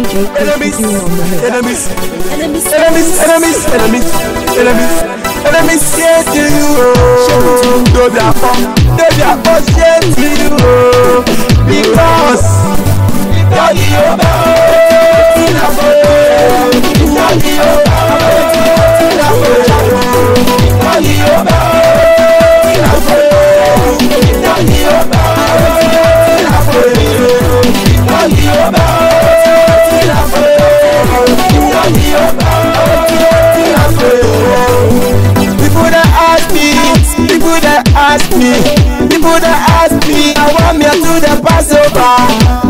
enemies get to you. Don't be afraid get to you, because that you People that ask me, I want me to do the Passover.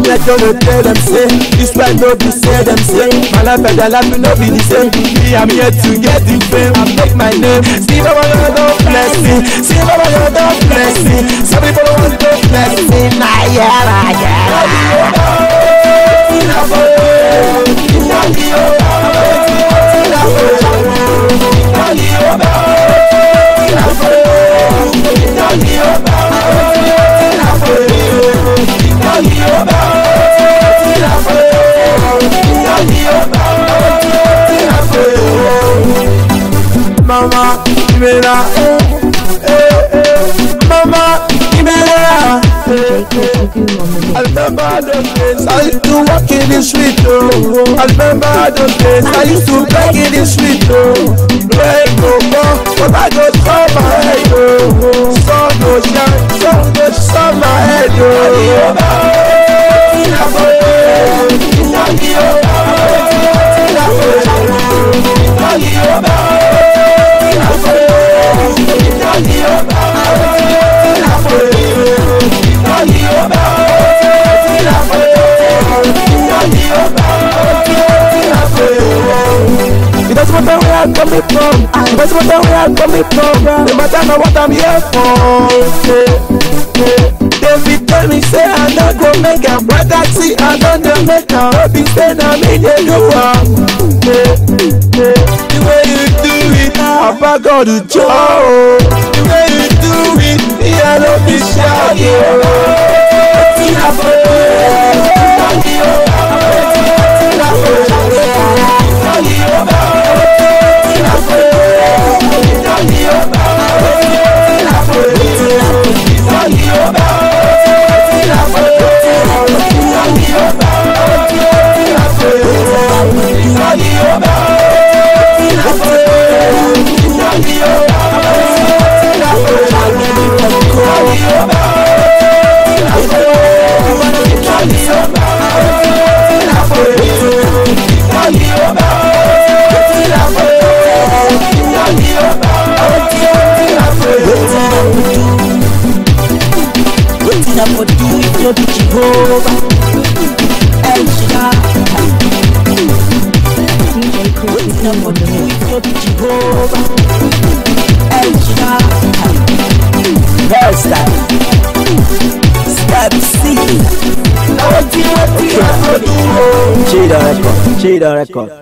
Let them tell them say, this life no be say them say. My life and their life will not be the same. Me, I'm here to get the fame. I make my name. See Baba, you don't bless me. See Baba, you don't bless me. Some people want to bless me. Nah, yeah, Mama, give me that. Mama, give me that. I remember those days I used to walk in the street, oh. I remember those days I used to beg in the street, oh. Beg no more, but I just saw my head, oh. Sun no shine, sun no shine my head, oh. It doesn't matter where I'm coming from. It doesn't matter where I'm coming from. No matter what I'm here for. David tell me say I not go make a brother see I not go make a baby say I'm in the new one. The way you do it, Papa got the job. The way you do it, the yellow be shaggy. Nothing happen.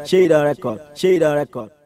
Cheetah record.